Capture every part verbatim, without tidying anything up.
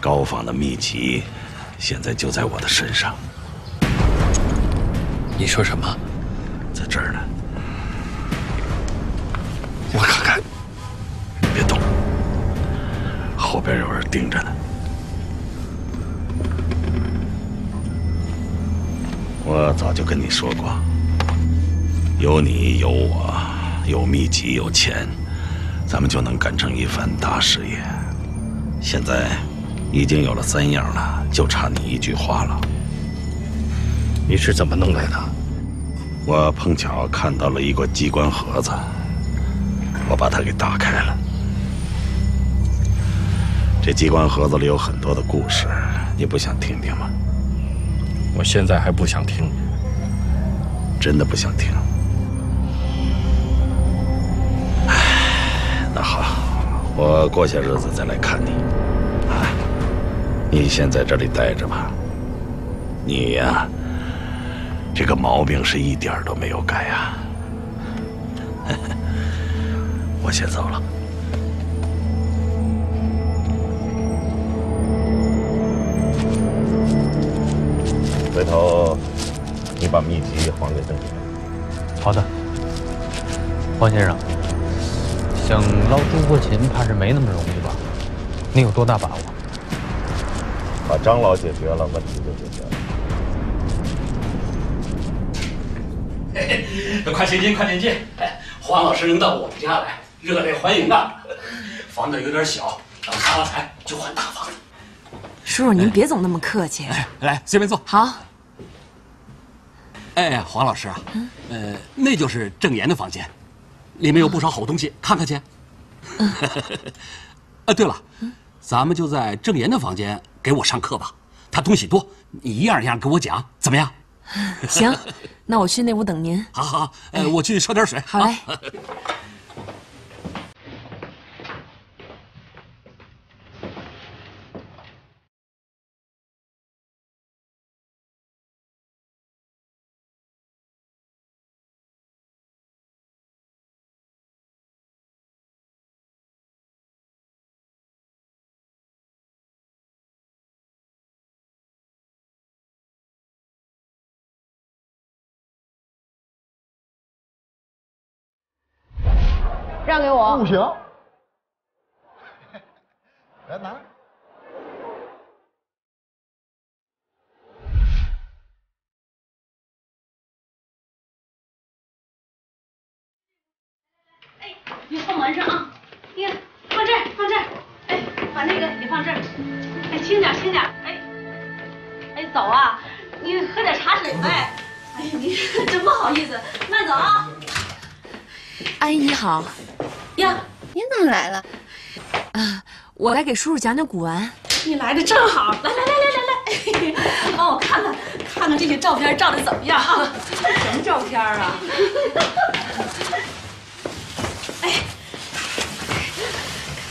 高仿的秘籍现在就在我的身上。你说什么？在这儿呢。我看看。别动，后边有人盯着呢。我早就跟你说过，有你有我，有秘籍有钱，咱们就能干成一番大事业。现在已经有了三样了，就差你一句话了。你是怎么弄来的？我碰巧看到了一个机关盒子，我把它给打开了。这机关盒子里有很多的故事，你不想听听吗？我现在还不想听，真的不想听。唉，那好，我过些日子再来看你。啊，你先在这里待着吧。你呀，这个毛病是一点都没有改啊。我先走了。回头，你把秘籍还给邓先生。好的，黄先生，想捞朱国琴，怕是没那么容易吧？你有多大把握？把张老解决了，问题就解决了。嘿嘿，快请进，快请进！哎，黄老师能到我们家来，热烈欢迎啊！房子有点小，等发了财就换大房子。叔叔，您别总那么客气。哎，来，随便坐。好。哎，黄老师啊，呃，那就是郑岩的房间，里面有不少好东西，看看去。啊，对了，咱们就在郑岩的房间给我上课吧，他东西多，你一样一样给我讲，怎么样？行，那我去那屋等您。好好，呃，我去烧点水。好嘞。让给我不行，来拿。哎，你放完事啊！你看，放这儿，放这儿。哎，把那个你放这儿。哎，轻点，轻点。哎，哎，走啊！你喝点茶水呗。哎呀，你真不好意思，慢走啊。阿姨你好。呀，您怎么来了？啊，我来给叔叔讲讲古玩。你来的正好，来来来来来来，帮我看看看看这些照片照的怎么样啊？什么照片啊？哎，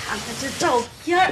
看看这照片儿。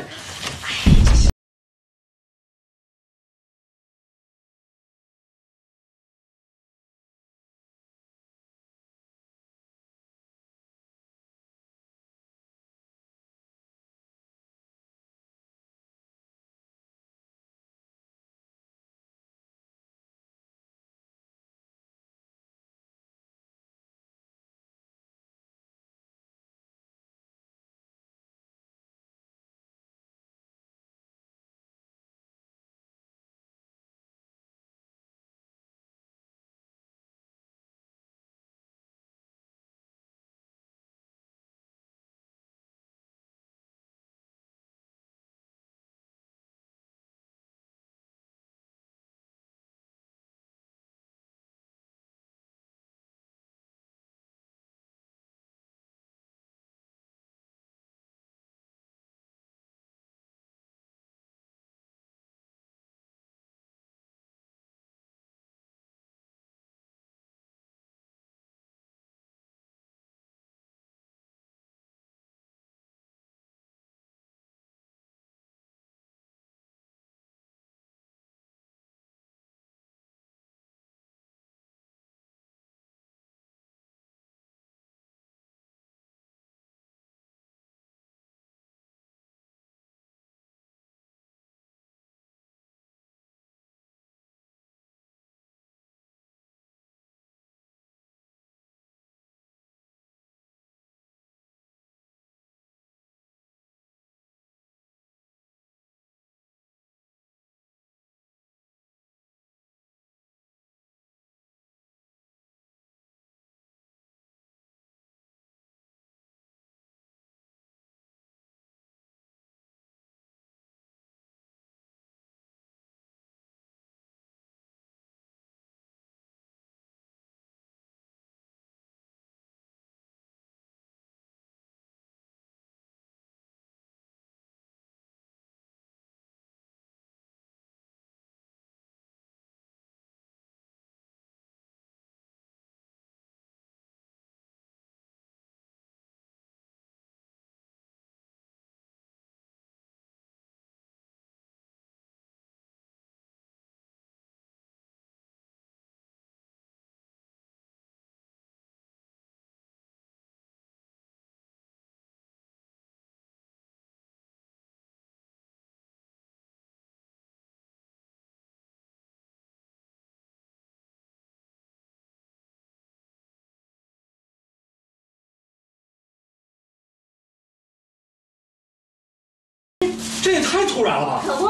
这也太突然了吧！可不，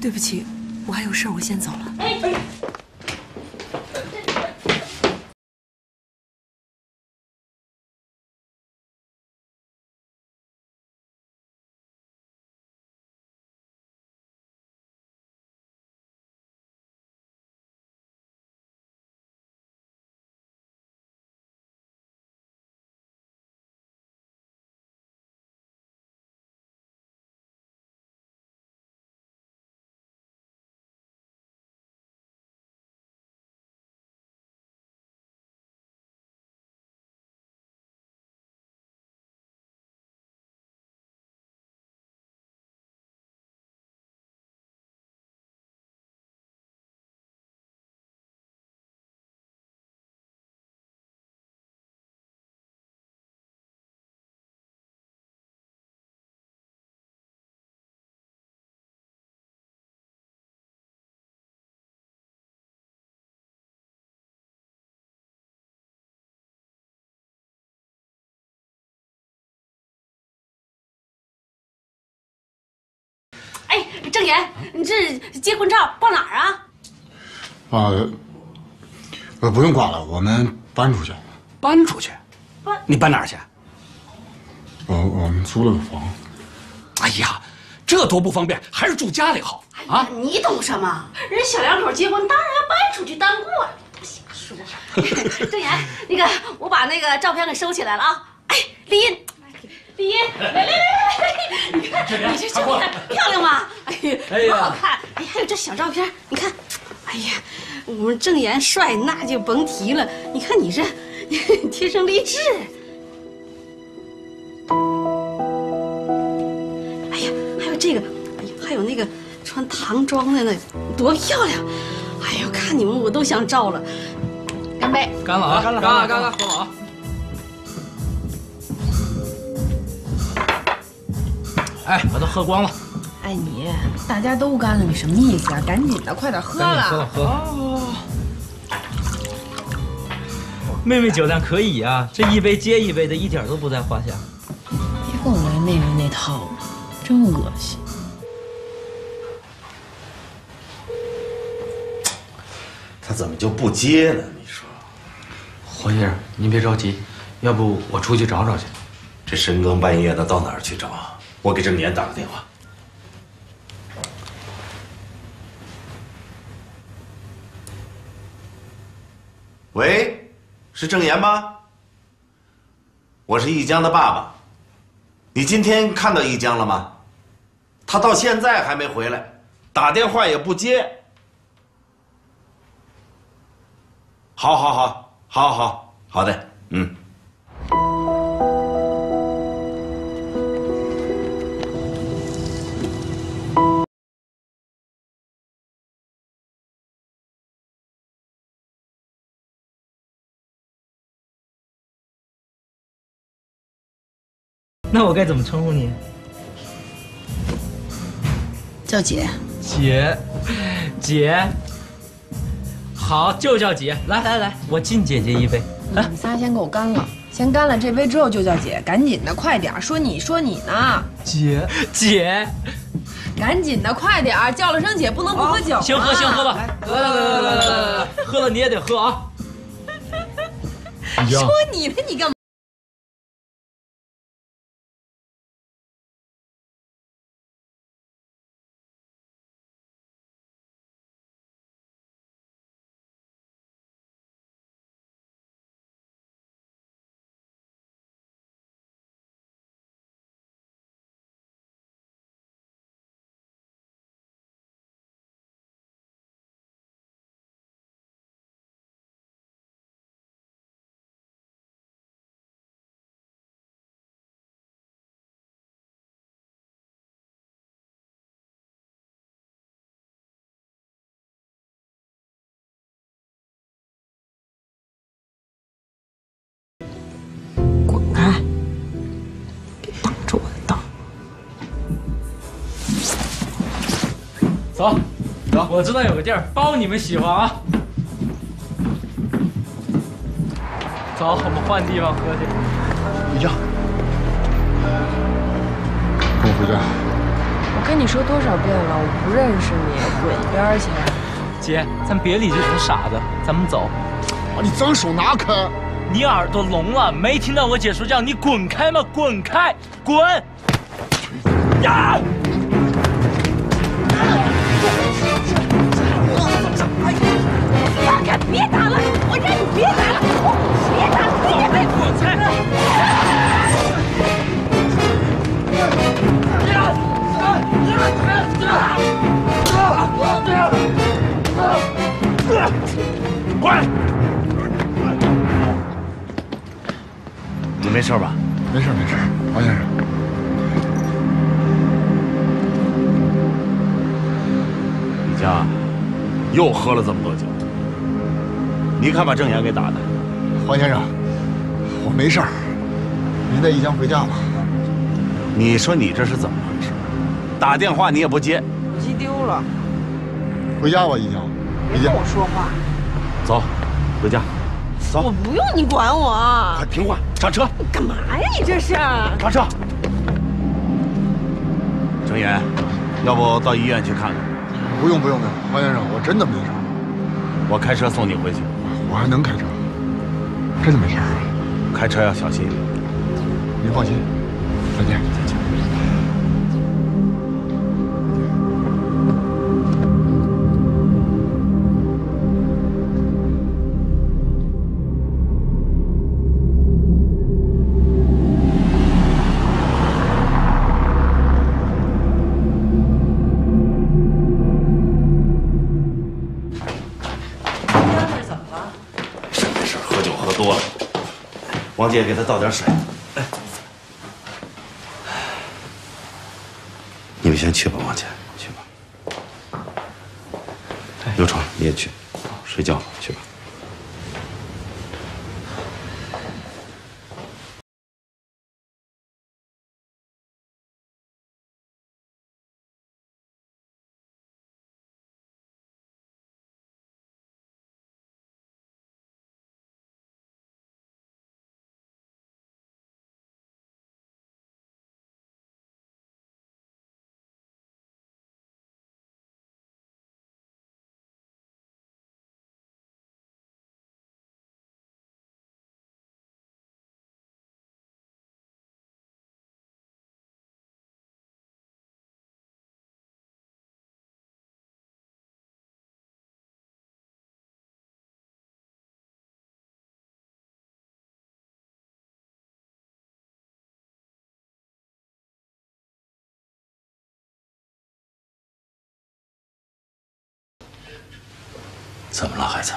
对不起，我还有事儿，我先走了。哎哎。 郑言，你这结婚照报哪儿啊？啊，呃，不用挂了，我们搬出去。搬出去？搬？你搬哪儿去？我我们租了个房。哎呀，这多不方便，还是住家里好啊！哎、你懂什么？人小两口结婚，当然要搬出去单过了。瞎说。郑言，那个我把那个照片给收起来了啊。哎，丽音。 李音，来来来来，你看你这照片漂亮吗？哎呀，多好看！哎，还有这小照片，你看，哎呀，我们郑言帅那就甭提了。你看你这，天生丽质。哎呀，还有这个，哎呀，还有那个穿唐装的那，多漂亮！哎呦，看你们我都想照了。干杯！干了啊！干了！干了！干了！喝了啊！ 哎，我都喝光了。哎，你大家都干了，你什么意思啊？赶紧的，快点喝了。喝了，喝了。哦。妹妹酒量可以啊，这一杯接一杯的，一点都不在话下。别跟我来妹妹那套，真恶心。他怎么就不接呢？你说。黄先生，您别着急，要不我出去找找去。这深更半夜的，到哪儿去找啊？ 我给郑年打个电话。喂，是郑言吗？我是易江的爸爸。你今天看到易江了吗？他到现在还没回来，打电话也不接。好，好，好，好，好，好的，嗯。 那我该怎么称呼你？叫姐。姐，姐，好，就叫姐。来来来，我敬姐姐一杯。来，你们仨先给我干了，先干了这杯之后就叫姐，赶紧的，快点！说你说你呢？姐姐，赶紧的，快点！叫了声姐，不能不喝酒、啊。行喝行喝吧，来来来来来来来，喝了你也得喝啊。说你呢，你干嘛？ 走，走，我知道有个地儿，包你们喜欢啊。走，我们换地方喝去。你叫。跟我回家。我跟你说多少遍了，我不认识你，滚一边去！姐，咱别理这种傻子，咱们走。把你脏手拿开！你耳朵聋了？没听到我姐说叫你滚开吗？滚开，滚！呀！ 别打了！我让你别打了！我别打了！别打了！我猜。滚！你没事吧？没事没事，王先生。李佳，又喝了这么多酒。 你看把郑岩给打的，黄先生，我没事儿，您带一江回家吧。你说你这是怎么回事？打电话你也不接，手机丢了。回家吧，一江。别跟我说话。走，回家。走。我不用你管我。快听话，上车。你干嘛呀？你这是？上车。郑岩，要不到医院去看看？不用不用不用，黄先生，我真的没事。我开车送你回去。 我还能开车，真的没事儿。开车要小心一点。您放心，再见，再见。王姐，给他倒点水。哎，你们先去吧，王姐，去吧。刘闯，你也去，睡觉吧，去吧。 怎么了，孩子？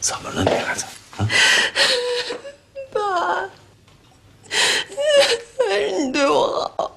怎么了，你孩子？啊，爸，还是你对我好。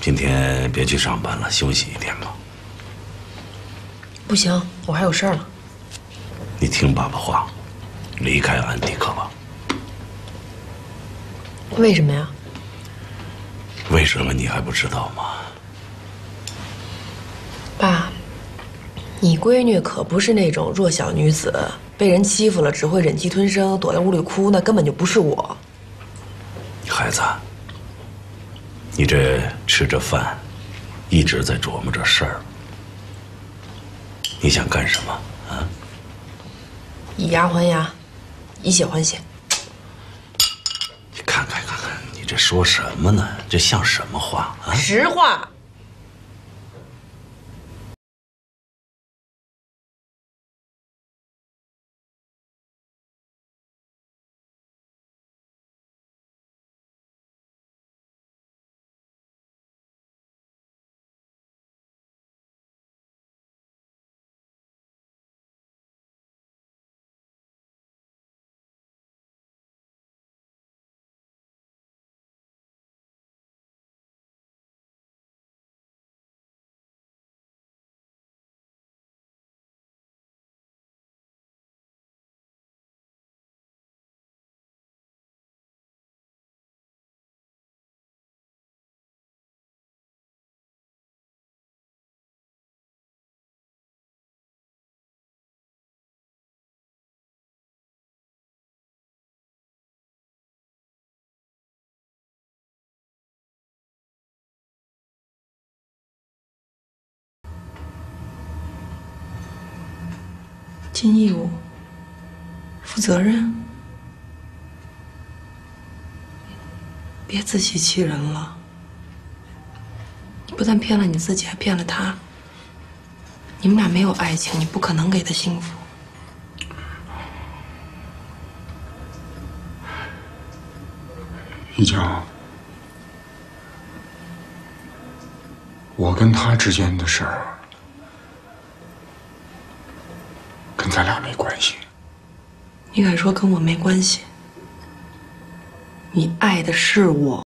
今天别去上班了，休息一天吧。不行，我还有事儿了。你听爸爸话，离开安迪克吧。为什么呀？为什么你还不知道吗？爸，你闺女可不是那种弱小女子，被人欺负了只会忍气吞声，躲在屋里哭，那根本就不是我。孩子，你这吃着饭，一直在琢磨着事儿，你想干什么啊？以牙还牙，以血还血。 看看看看，你这说什么呢？这像什么话啊？实话。尽义务，负责任，别自欺欺人了。你不但骗了你自己，还骗了他。你们俩没有爱情，你不可能给他幸福。一江，我跟他之间的事儿。 跟咱俩没关系，你敢说跟我没关系？你爱的是我。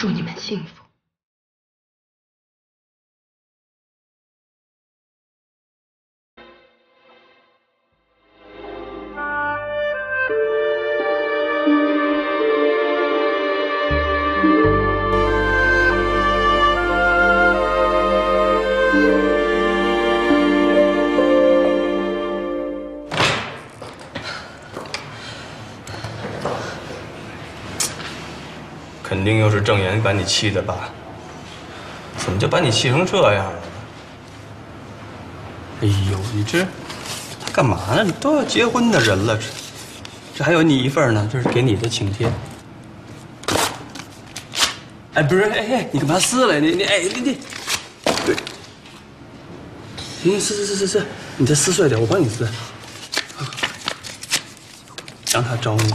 祝你们幸福。肯定又是郑言把你气的吧？怎么就把你气成这样了？哎呦，你这他干嘛呢？你都要结婚的人了，这这还有你一份呢，这是给你的请帖。哎，不是，哎哎，你干嘛撕了？你你哎你你，对，嗯，撕撕撕撕撕，你再撕碎点，我帮你撕。让他招你，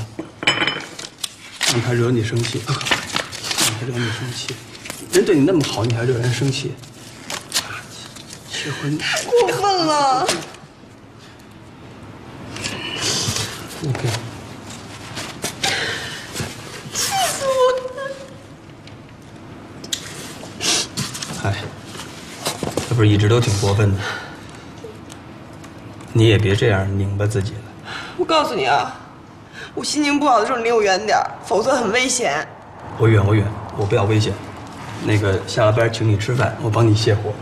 让他惹你生气，让他惹你生气。人对你那么好，你还惹人生气？结婚太过分了。你给我。 哎，这不是一直都挺过分的？你也别这样拧巴自己了。我告诉你啊，我心情不好的时候你离我远点，否则很危险。我远我远，我不要危险。那个下了班请你吃饭，我帮你泄火。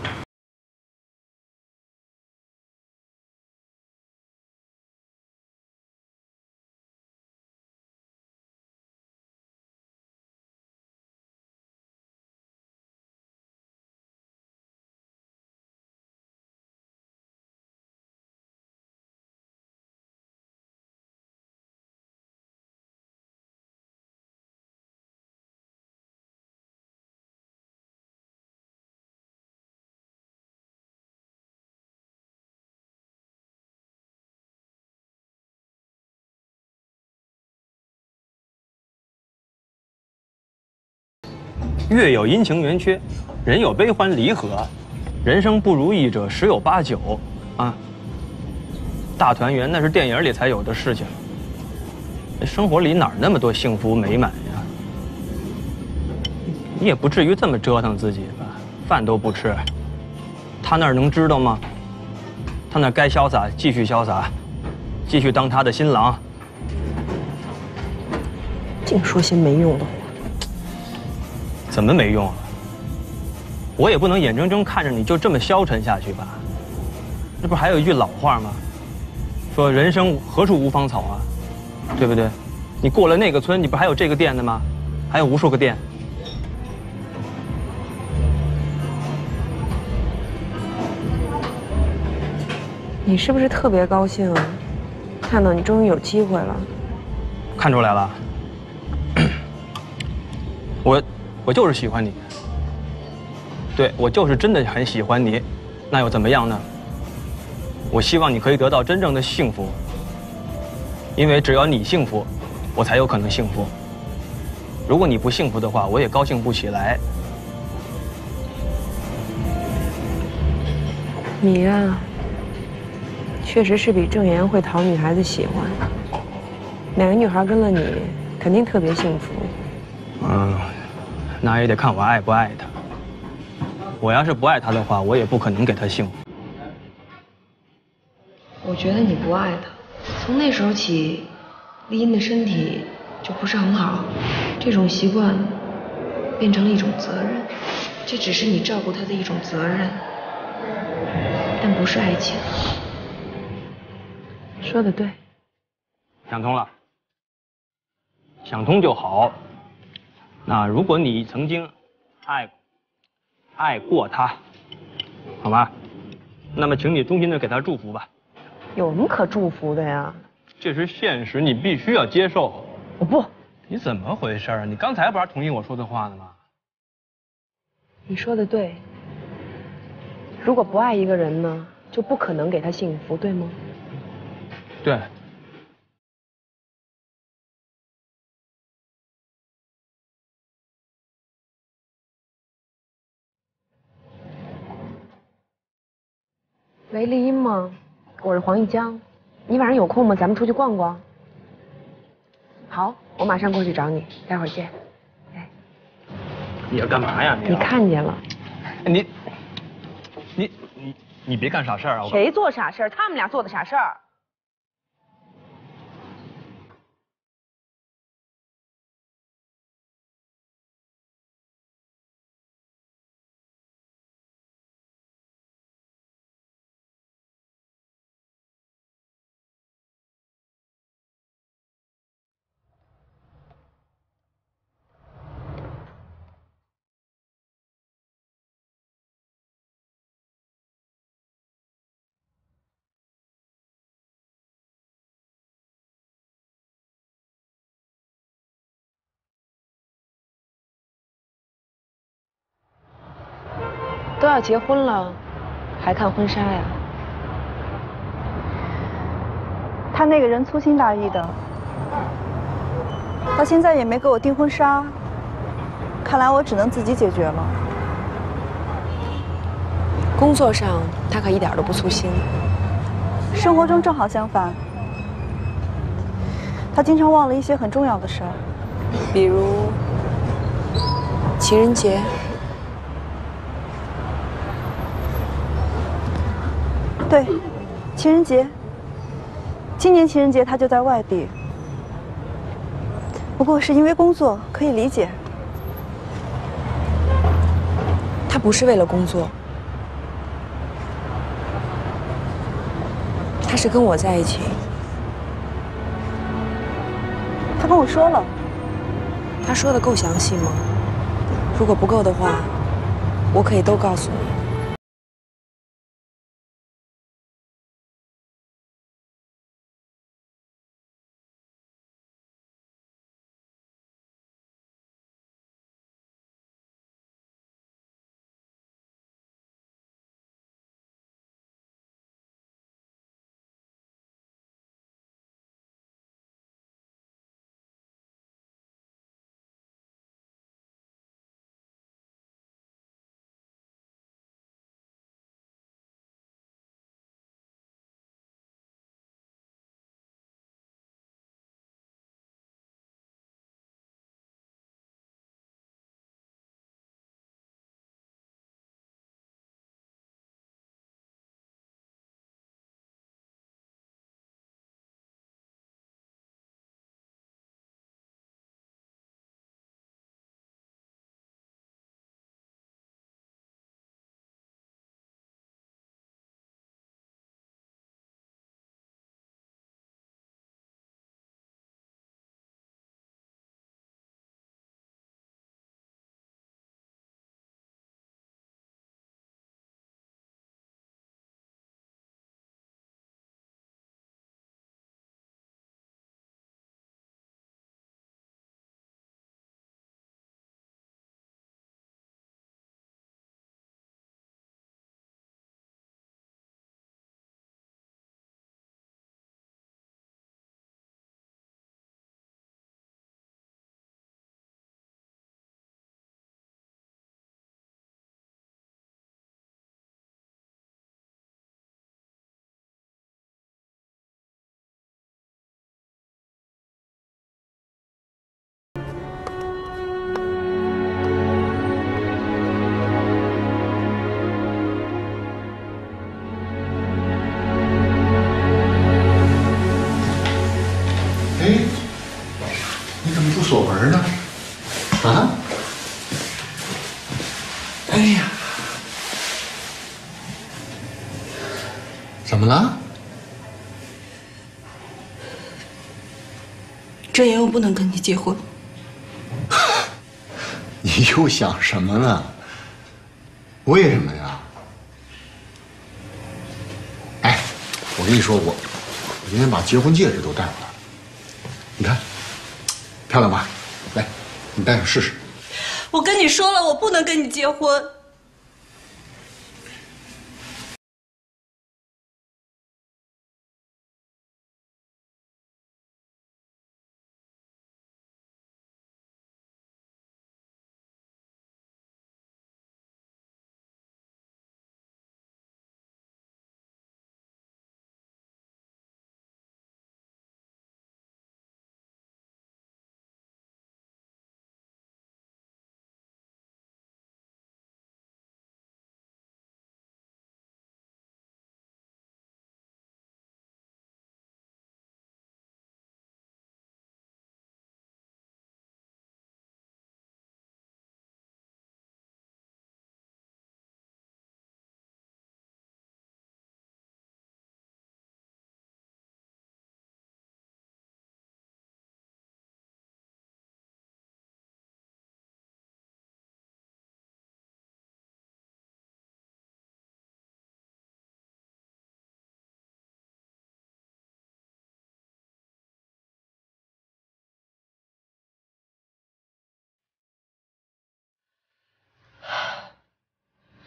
月有阴晴圆缺，人有悲欢离合，人生不如意者十有八九，啊，大团圆那是电影里才有的事情，生活里哪那么多幸福美满呀？你也不至于这么折腾自己吧？饭都不吃，他那儿能知道吗？他那该潇洒继续潇洒，继续当他的新郎，净说些没用的。 怎么没用啊？我也不能眼睁睁看着你就这么消沉下去吧？这不还有一句老话吗？说人生何处无芳草啊，对不对？你过了那个村，你不还有这个店的吗？还有无数个店。你是不是特别高兴啊？看到你终于有机会了。看出来了，我。 我就是喜欢你，对我就是真的很喜欢你，那又怎么样呢？我希望你可以得到真正的幸福，因为只有你幸福，我才有可能幸福。如果你不幸福的话，我也高兴不起来。你呀、啊，确实是比郑言会讨女孩子喜欢，哪个女孩跟了你，肯定特别幸福。嗯。 那也得看我爱不爱他。我要是不爱他的话，我也不可能给他幸福。我觉得你不爱他，从那时候起，丽音的身体就不是很好，这种习惯变成了一种责任，这只是你照顾他的一种责任，但不是爱情。说的对。想通了，想通就好。 那如果你曾经爱爱过他，好吗？那么请你衷心的给他祝福吧。有什么可祝福的呀？这是现实，你必须要接受。我不。你怎么回事啊？你刚才不还同意我说的话呢吗？你说的对。如果不爱一个人呢，就不可能给他幸福，对吗？对。 喂，丽音吗？我是黄一江，你晚上有空吗？咱们出去逛逛。好，我马上过去找你，待会儿见。哎，你要干嘛呀？你看见了？你，你你你别干傻事啊！谁做傻事？他们俩做的傻事儿。都要结婚了，还看婚纱呀？他那个人粗心大意的，到现在也没给我订婚纱，看来我只能自己解决了。工作上他可一点都不粗心，生活中正好相反，他经常忘了一些很重要的事儿，比如情人节。 对，情人节。今年情人节他就在外地，不过是因为工作，可以理解。他不是为了工作，他是跟我在一起。他跟我说了，他说的够详细吗？如果不够的话，我可以都告诉你。 锁门呢？啊！哎呀，怎么了？郑言，我不能跟你结婚。你又想什么呢？为什么呀？哎，我跟你说，我我今天把结婚戒指都带回来了，你看。 漂亮吧？来，你戴上试试。我跟你说了，我不能跟你结婚。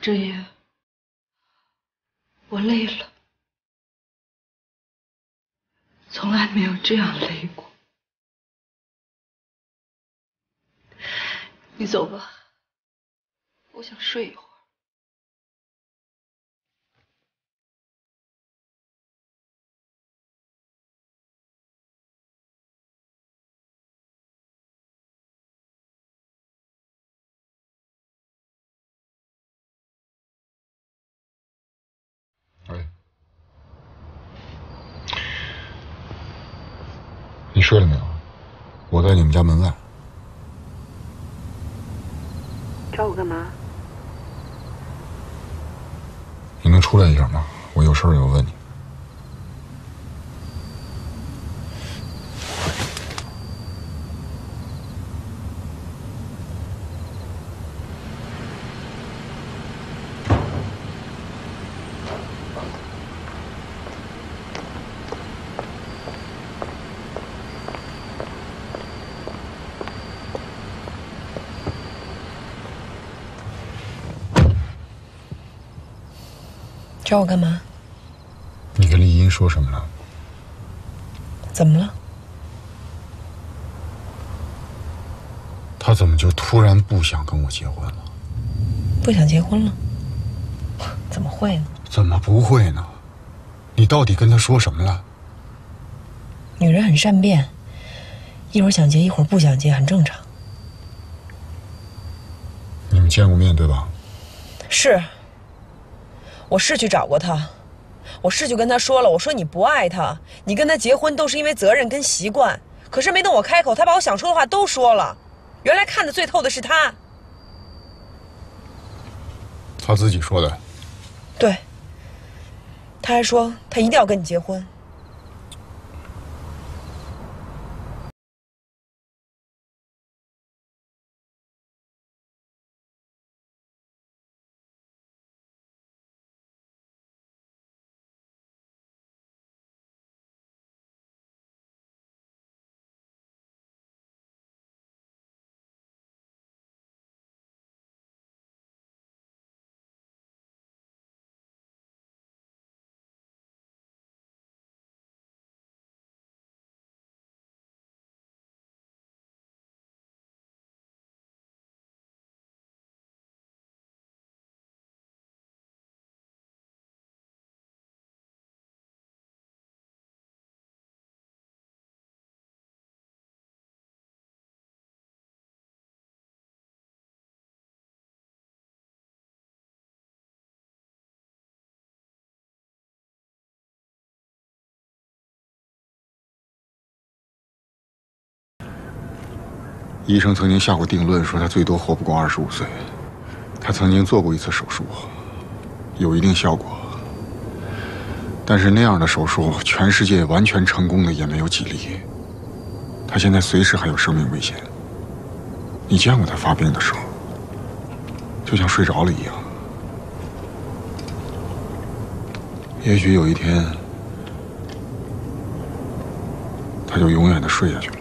郑言，我累了，从来没有这样累过。你走吧，我想睡一会儿。哎，你睡了没有？我在你们家门外。 找我干嘛？你能出来一下吗？我有事儿要问你。找我干嘛？你跟丽英说什么了？怎么了？她怎么就突然不想跟我结婚了？不想结婚了？怎么会呢？怎么不会呢？你到底跟她说什么了？女人很善变，一会儿想结，一会儿不想结，很正常。你们见过面对吧？是。 我是去找过他，我是去跟他说了。我说你不爱他，你跟他结婚都是因为责任跟习惯。可是没等我开口，他把我想说的话都说了。原来看得最透的是他。他自己说的。对。他还说他一定要跟你结婚。医生曾经下过定论，说他最多活不过二十五岁。他曾经做过一次手术，有一定效果，但是那样的手术，全世界完全成功的也没有几例。他现在随时还有生命危险。你见过他发病的时候，就像睡着了一样。也许有一天，他就永远的睡下去了。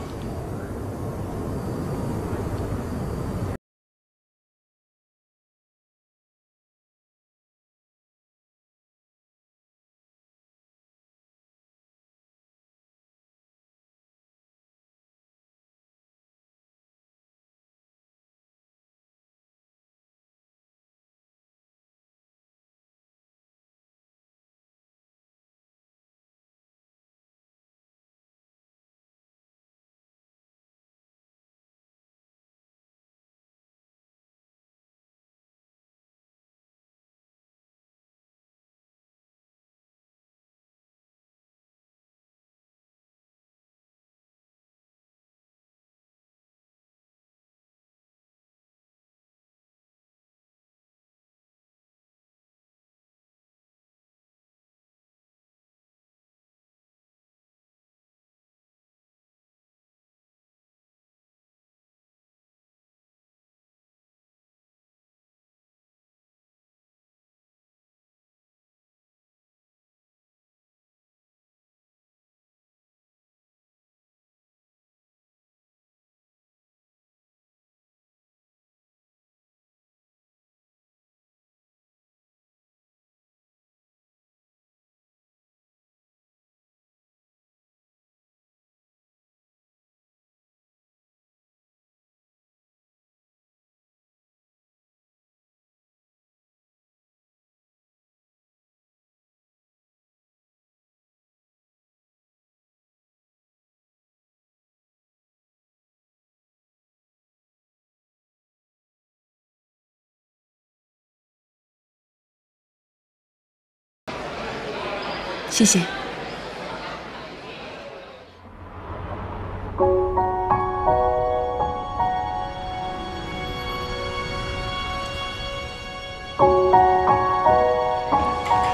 谢谢。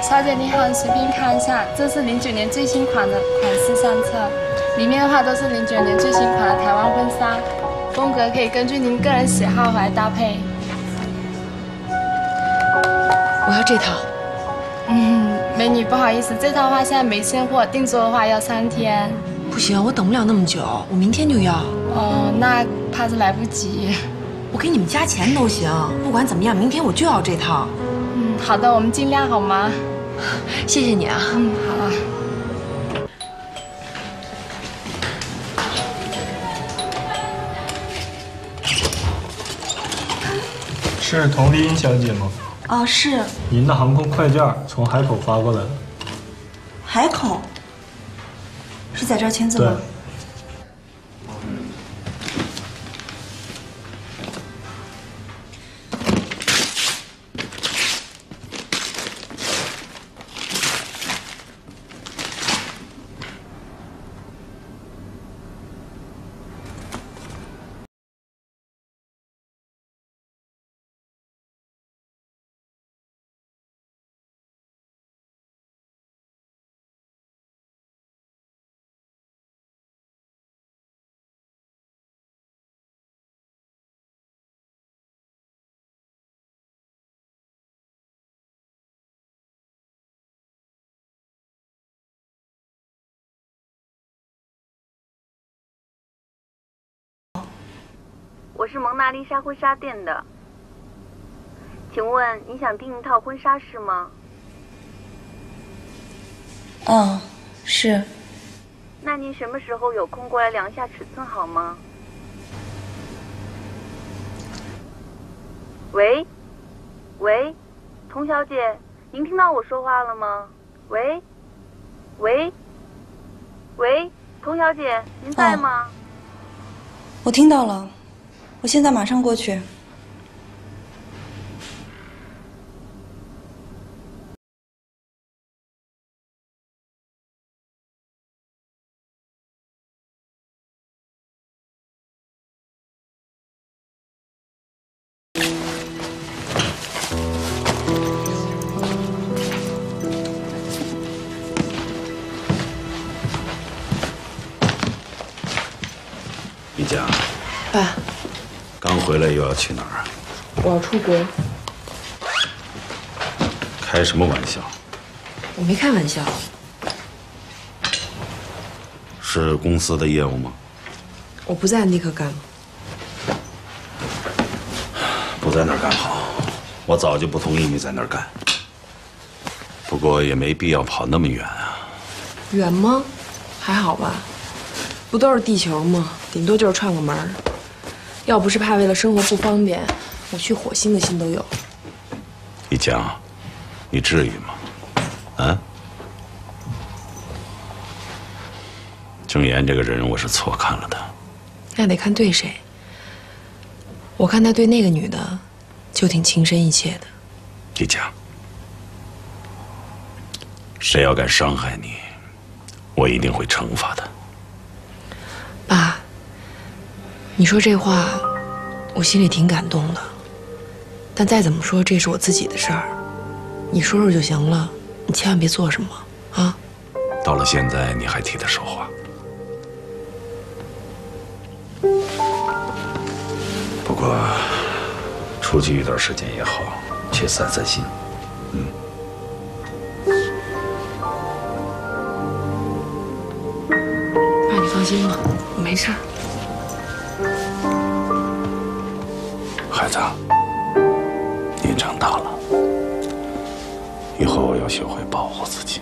小姐你好，你随便看一下，这是零九年最新款的款式相册，里面的话都是零九年最新款的台湾婚纱，风格可以根据您个人喜好来搭配。我要这套。嗯，美女不好意思，这套的话现在没现货，订做的话要三天。不行，我等不了那么久，我明天就要。哦，那怕是来不及。我给你们加钱都行，不管怎么样，明天我就要这套。嗯，好的，我们尽量好吗？ 谢谢你啊，嗯，好啊。是佟丽英小姐吗？啊，是。您的航空快件从海口发过来的。海口？是在这儿签字吗？对。我是蒙娜丽莎婚纱店的，请问你想订一套婚纱是吗？嗯，是。那您什么时候有空过来量一下尺寸好吗？喂，喂，佟小姐，您听到我说话了吗？喂，喂，喂，佟小姐，您在吗？哦，我听到了。 我现在马上过去。丽佳，爸。 刚回来又要去哪儿啊？我要出国。开什么玩笑？我没开玩笑。是公司的业务吗？我不在那个干了。不在那儿干好，我早就不同意你在那儿干。不过也没必要跑那么远啊。远吗？还好吧。不都是地球吗？顶多就是串个门。 要不是怕为了生活不方便，我去火星的心都有。丽佳，你至于吗？啊？郑岩这个人，我是错看了他。那得看对谁。我看他对那个女的，就挺情深意切的。丽佳，谁要敢伤害你，我一定会惩罚他。爸。 你说这话，我心里挺感动的。但再怎么说，这是我自己的事儿，你说说就行了，你千万别做什么啊！到了现在，你还替他说话？不过，出去一段时间也好，去散散心，嗯。 爸，你放心吧，我没事儿。 孩子，你长大了，以后要学会保护自己。